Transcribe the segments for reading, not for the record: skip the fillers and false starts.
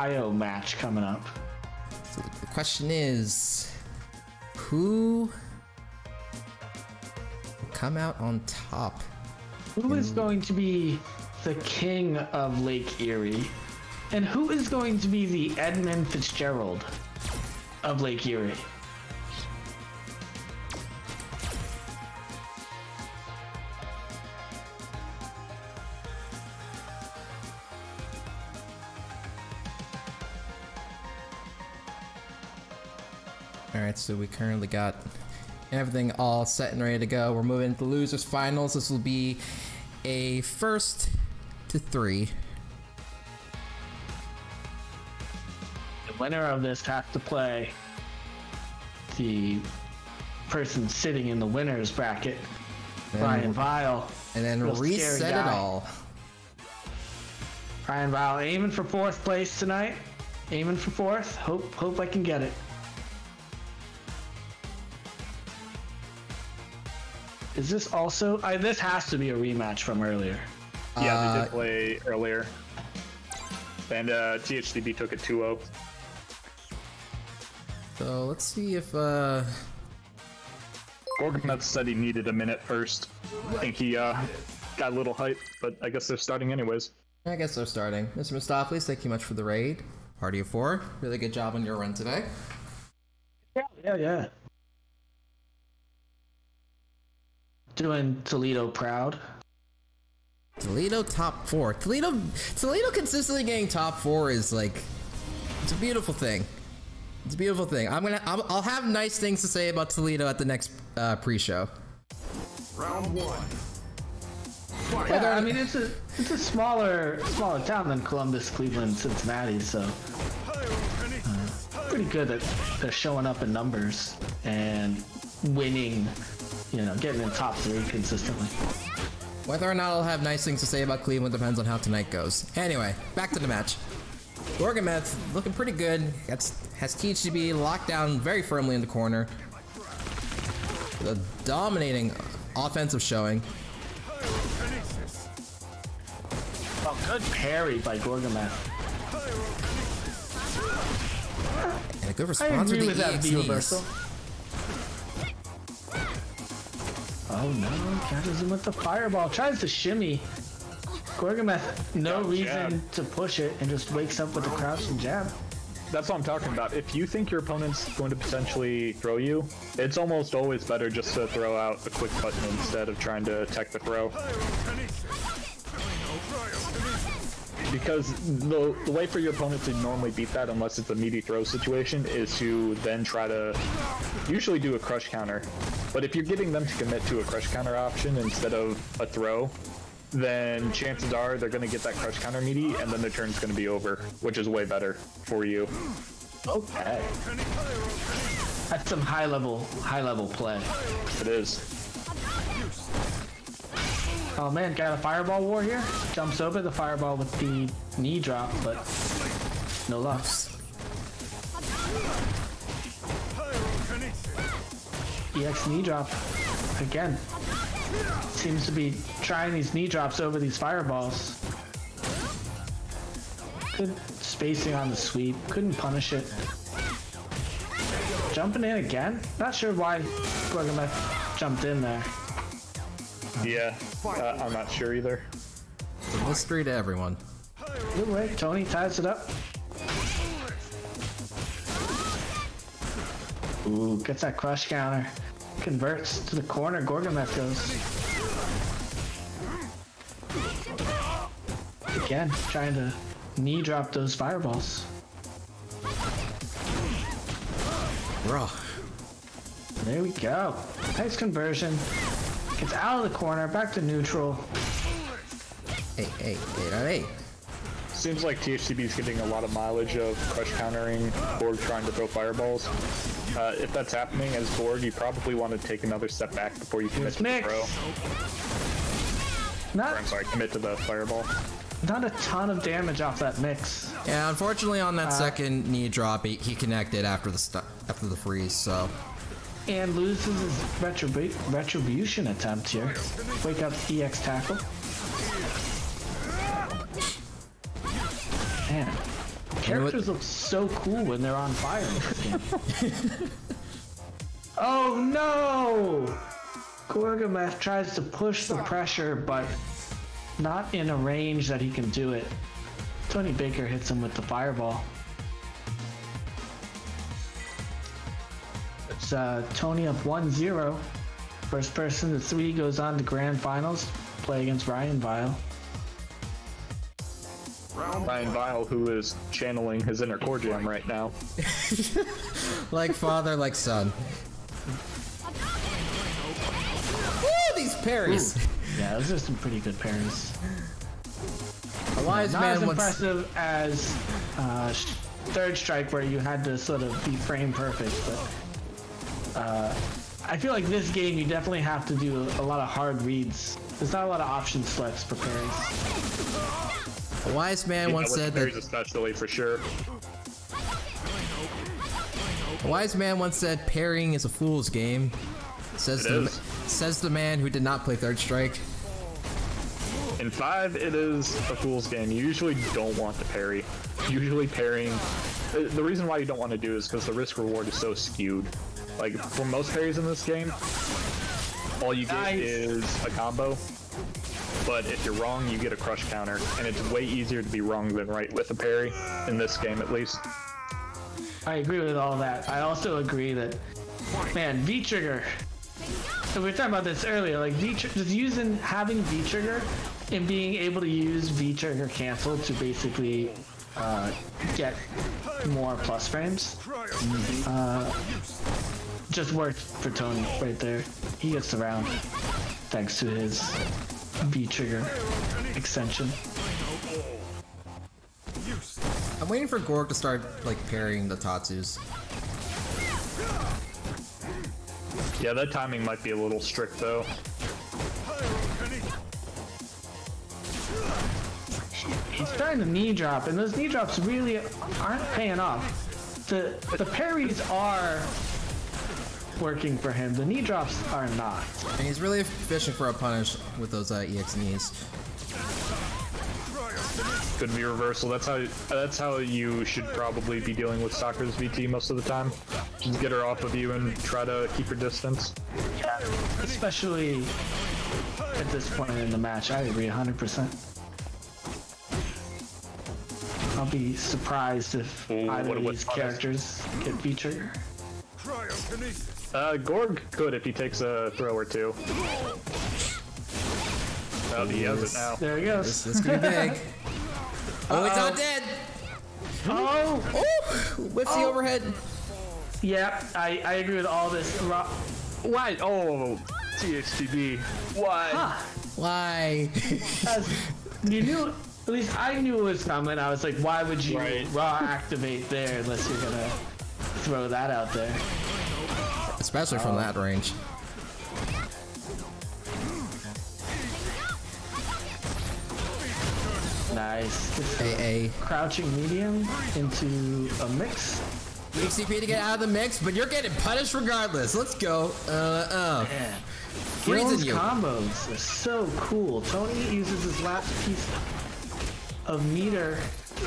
IO match coming up. So the question is, who will come out on top? Who is going to be the king of Lake Erie? And who is going to be the Edmund Fitzgerald of Lake Erie? Alright, so we currently got everything all set and ready to go. We're moving to losers finals. This will be a 1st to 3. The winner of this has to play the person sitting in the winner's bracket, Ryan Vile. And then reset it all. Ryan Vile aiming for 4th place tonight. Aiming for 4th. Hope I can get it. Is this also? This has to be a rematch from earlier. Yeah, they did play earlier. And THTB took a 2-0. So let's see if... Gorgameth said he needed a minute first. I think he got a little hype, but I guess they're starting anyways. I guess they're starting. Mr. Mistopoulos, thank you much for the raid. Party of 4, really good job on your run today. Yeah. Doing Toledo proud. Toledo top 4. Toledo consistently getting top 4 is like, it's a beautiful thing. It's a beautiful thing. I'll have nice things to say about Toledo at the next pre-show. Round 1. Yeah, I mean, it's a smaller town than Columbus, Cleveland, Cincinnati, so pretty good at they're showing up in numbers and winning. You know, getting in top 3 consistently. Whether or not I'll have nice things to say about Cleveland depends on how tonight goes. Anyway, back to the match. Gorgameth looking pretty good. Has THTB locked down very firmly in the corner. The dominating offensive showing. Oh, good parry by Gorgameth. And a good response with the EXDs. Oh no, catches him with the fireball. Tries to shimmy. Gorgameth, no reason to push it and just wakes up with a crouch and jab. That's what I'm talking about. If you think your opponent's going to potentially throw you, it's almost always better just to throw out a quick button instead of trying to attack the throw. Because the way for your opponent to normally beat that, unless it's a meaty throw situation, is to then try to usually do a crush counter. But if you're getting them to commit to a crush counter option instead of a throw, then chances are they're going to get that crush counter meaty, and then their turn's going to be over, which is way better for you. Okay. That's some high level play. It is. Oh man, got a fireball war here. Jumps over the fireball with the knee drop, but no luck. EX knee drop again. Seems to be trying these knee drops over these fireballs. Good spacing on the sweep. Couldn't punish it. Jumping in again. Not sure why Gorgameth jumped in there. Yeah, I'm not sure either. It's a mystery to everyone. Good way, Tony ties it up. Ooh, gets that crush counter. Converts to the corner, Gorgameth goes. Again, trying to knee drop those fireballs. Bro. There we go. Nice conversion. It's out of the corner, back to neutral. Hey. Seems like THTB is getting a lot of mileage of crush countering, Borg trying to throw fireballs. If that's happening as Borg, you probably want to take another step back before you commit to the throw. I'm sorry, commit to the fireball. Not a ton of damage off that mix. Yeah, unfortunately on that second knee drop, he connected after the freeze, so... And loses his retribution attempt here. Wake up EX tackle. Man, Characters look so cool when they're on fire in this game. Oh no! Gorgameth tries to push the pressure, but not in a range that he can do it. Tony Baker hits him with the fireball. It's Tony up 1-0. First person to 3 goes on to grand finals. Play against Ryan Vile. Ryan Vile, who is channeling his inner Corjam right now. Like father, like son. Ooh, these parries! Ooh. Yeah, those are some pretty good parries. A wise man once... Not as impressive as Third Strike, where you had to sort of be frame perfect, but... I feel like this game, you definitely have to do a lot of hard reads. There's not a lot of options left for parries. A wise man once said that, especially, for sure. A wise man once said parrying is a fool's game. Says the man who did not play Third Strike. In 5, it is a fool's game. You usually don't want to parry. Usually parrying, the reason why you don't want to do is because the risk reward is so skewed. Like for most parries in this game, all you get is a combo. But if you're wrong, you get a crush counter, and it's way easier to be wrong than right with a parry, in this game at least. I agree with all that. I also agree that, man, V-Trigger. So we were talking about this earlier, like just using, having V-Trigger and being able to use V-Trigger cancel to basically get more plus frames. Just worked for Tony right there. He gets the round thanks to his V-Trigger extension. I'm waiting for Gorg to start like parrying the Tatsus. Yeah, that timing might be a little strict though. He's starting to knee drop, and those knee drops really aren't paying off. The parries are working for him. The knee drops are not. And he's really fishing for a punish with those EX knees. Could be reversal. That's how you should probably be dealing with Sakura's VT most of the time. Just get her off of you and try to keep her distance. Yeah. Especially at this point in the match. I agree 100%. I'll be surprised if either of these characters get V-Trigger. Gorg could if he takes a throw or two. Oh, he has it now. There he goes. This could be big. Oh, it's not dead! Oh! Oh! Whips the overhead. Yeah, I agree with all this. Why? Oh, THTB. Why? Huh. Why? You knew, at least I knew it was coming. I was like, why would you raw activate there unless you're gonna throw that out there? Especially from that range. Nice. AA. Crouching medium into a mix. HCP to get out of the mix, but you're getting punished regardless. Let's go. Man. Gil's combos are so cool. Tony uses his last piece of meter.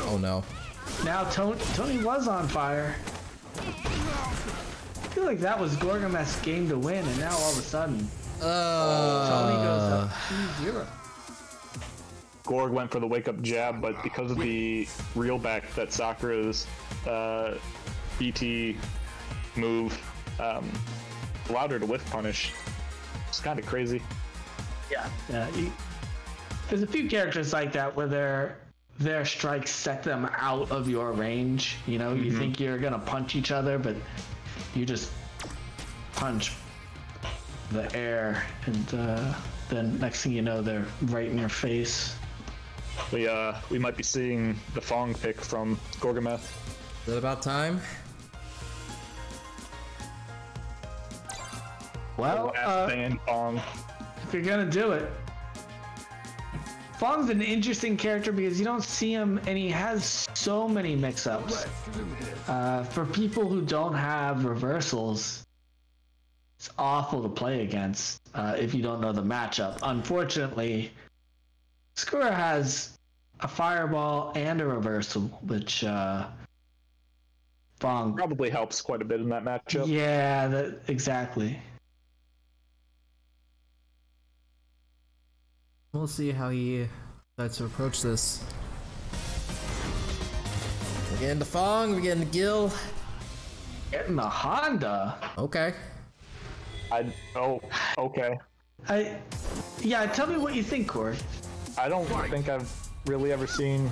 Oh no. Now Tony was on fire. I feel like that was Gorgameth's game to win, and now all of a sudden, Tony goes up 2-0. Gorg went for the wake-up jab, but because of the reel back that Sakura's BT move allowed her to whiff punish, it's kind of crazy. Yeah, there's a few characters like that where their strikes set them out of your range. You know, you think you're gonna punch each other, but you just punch the air, and then next thing you know, they're right in your face. We might be seeing the Fong pick from Gorgameth. Is that about time? Well, Fong. If you're gonna do it. Fong's an interesting character because you don't see him, and he has so many mix-ups. For people who don't have reversals, it's awful to play against if you don't know the matchup. Unfortunately, Sakura has a fireball and a reversal, which Fong probably helps quite a bit in that matchup. Yeah, exactly. We'll see how he decides to approach this. We're getting to Fong, we're getting to Gil. Getting the Honda. Okay. Okay. Yeah, tell me what you think, Gorg. I don't think I've really ever seen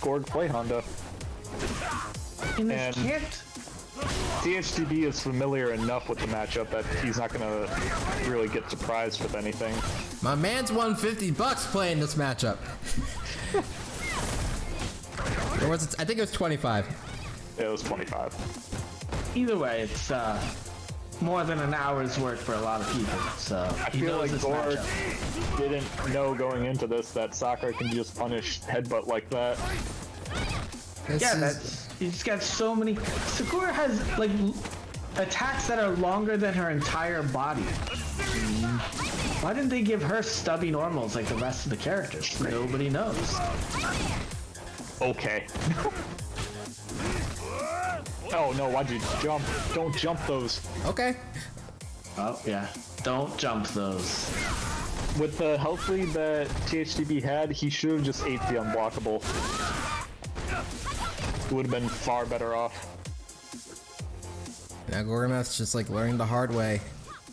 Gorg play Honda. And THTB is familiar enough with the matchup that he's not gonna really get surprised with anything. My man's won $50 playing this matchup. Or was it, I think it was 25. Yeah, it was 25. Either way, it's more than an hour's work for a lot of people, so I feel like Gorg didn't know going into this that Sakura can just punish headbutt like that. He's got so many. Sakura has like attacks that are longer than her entire body. Why didn't they give her stubby normals like the rest of the characters? Nobody knows. Okay. Oh no, why'd you jump? Don't jump those. Okay. Oh yeah, don't jump those. With the health lead that THTB had, he should have just ate the unblockable. It would have been far better off. Now Gorgameth's just like learning the hard way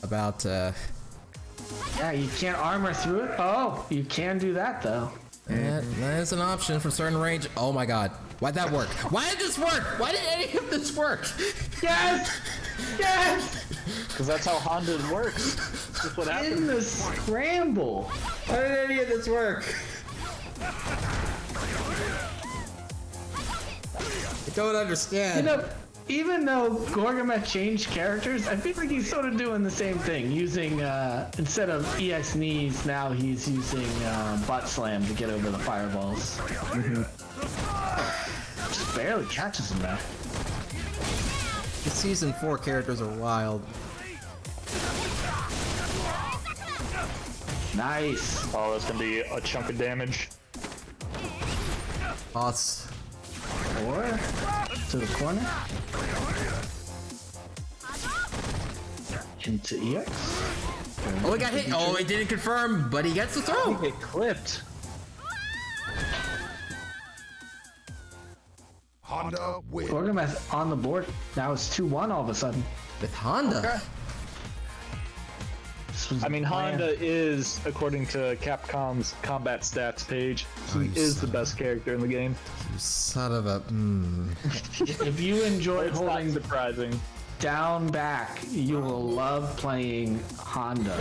about yeah, you can't armor through it. Oh, you can do that though. And that is an option from certain range. Oh my god. Why'd that work? Why did this work? Why did any of this work? Yes! Yes! Because that's how Honda works. That's what happens. In the scramble. Why did any of this work? I don't understand. You know, even though Gorgameth changed characters, I feel like he's sort of doing the same thing. Using, instead of EX knees, now he's using butt slam to get over the fireballs. Just barely catches him now. The season 4 characters are wild. Nice. Oh, that's gonna be a chunk of damage. Boss. Or to the corner. Into EX. Oh, he got hit. Oh, he didn't confirm, but he gets the throw. He clipped. Honda wins. Gorgameth on the board. Now it's 2-1 all of a sudden. With Honda? Okay. I mean, Honda is, according to Capcom's combat stats page, he is the best character in the game. You son of a... If you enjoy holding surprising down back, you will love playing Honda.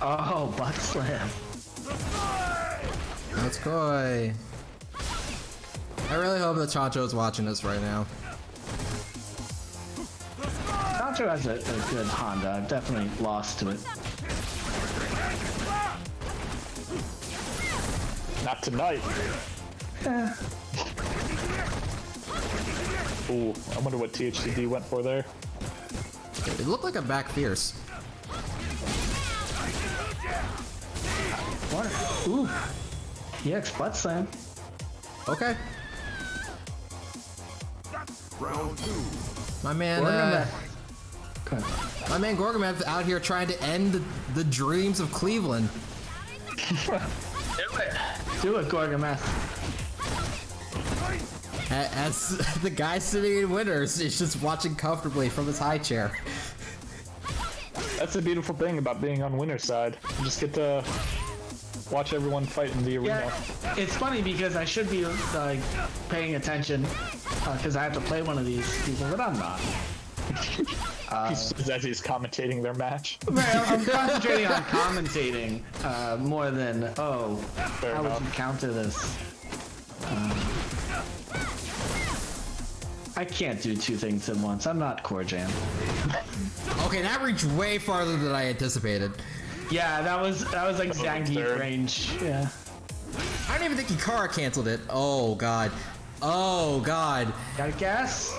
Oh, butt slam. Let's go. I really hope that Chacho is watching us right now. Chacho has a good Honda. I've definitely lost to it. Not tonight. Yeah. Ooh, I wonder what THTB went for there. It looked like a back fierce. What? Ooh. EX butt slam. Okay. Round 2. My man, Gorgameth out here trying to end the dreams of Cleveland. Do it, Gorgameth. As the guy sitting in Winners is just watching comfortably from his high chair. That's the beautiful thing about being on Winners' side. You just get to watch everyone fight in the arena. Yeah, it's funny because I should be like paying attention because I have to play one of these people, but I'm not. As he's commentating their match. I'm concentrating on commentating more than, oh, how would you counter this? I can't do two things at once. I'm not Corjam. Okay, that reached way farther than I anticipated. Yeah, that was like Zangief range. Yeah. I don't even think Ikara canceled it. Oh god. Oh god. Got a guess?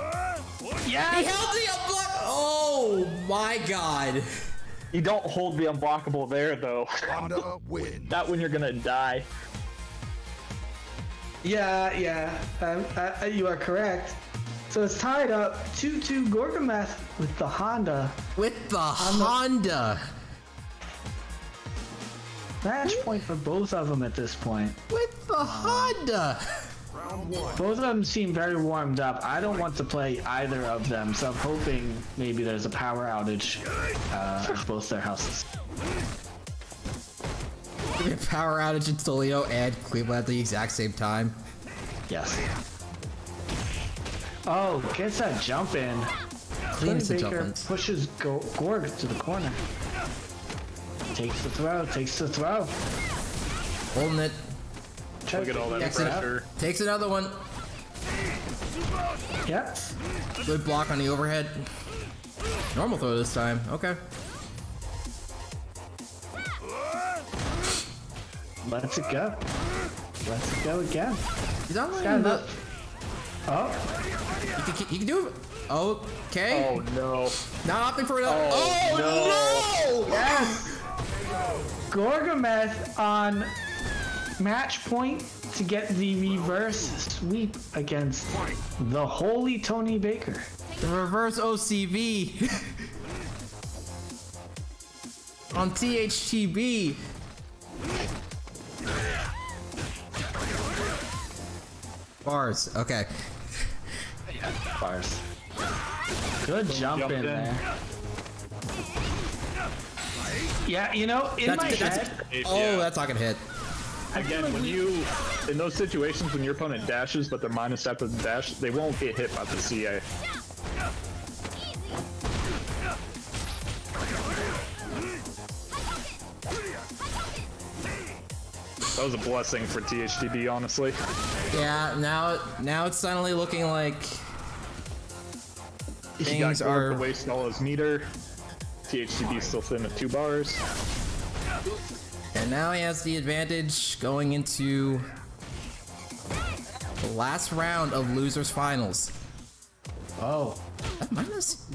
Yeah. He held the unblockable. Oh my god. You don't hold the unblockable there though. Not when you're gonna die. Yeah, you are correct. So it's tied up 2-2 Gorgameth with the Honda. With the Honda! Match point for both of them at this point. With the Honda! Round one. Both of them seem very warmed up. I don't want to play either of them, so I'm hoping maybe there's a power outage at both their houses. There'll be a power outage in Toledo and Cleveland at the exact same time. Yes. Oh, gets that jump in. Cleans the jump in. Pushes Gorg to the corner. Takes the throw, Holding it. Look at all that pressure. Takes another one. Yep. Good block on the overhead. Normal throw this time. Okay. Let's it go. Let's it go again. He's not letting up. Oh. You can do it. Okay. Oh, no. Not opting for it. Oh, no. Yes. Gorgameth on match point to get the reverse sweep against the holy Tony Baker. The reverse OCV on THTB. Bars. Okay. Bars. Good jump in there. Yeah, you know, in my head. Oh, that's not gonna hit. Again, when you, in those situations when your opponent dashes, but they're minus after the dash, they won't get hit by the CA. That was a blessing for THTB, honestly. Yeah, now it's suddenly looking like things are wasting all his meter. THTB still thin at 2 bars. And now he has the advantage going into the last round of losers finals. Oh, that minus?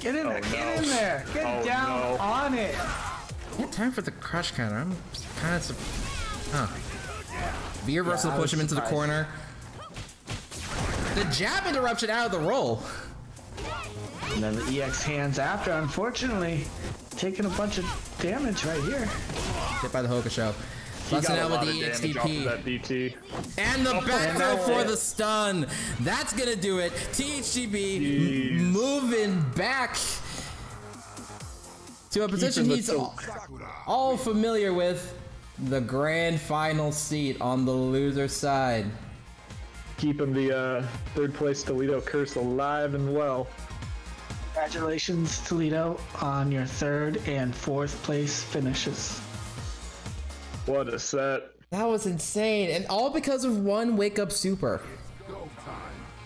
Get in there, get in there, get down on it. No time for the crush counter. I'm kind of, Beer versus push him into the corner. The jab interruption out of the roll. And then the EX hands after, unfortunately, taking a bunch of damage right here. Hit by the Hokusho. Busting out with the EX DP. And the back throw for the stun. That's going to do it. THTB moving back to a position he's all familiar with. The grand final seat on the loser side. Keeping the third place Toledo curse alive and well. Congratulations, Toledo, on your 3rd and 4th place finishes. What a set. That was insane, and all because of one Wake Up Super.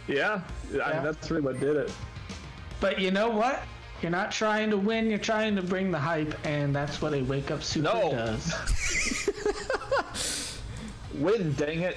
Yeah, I mean, that's really what did it. But you know what? You're not trying to win, you're trying to bring the hype, and that's what a Wake Up Super does. Win, dang it.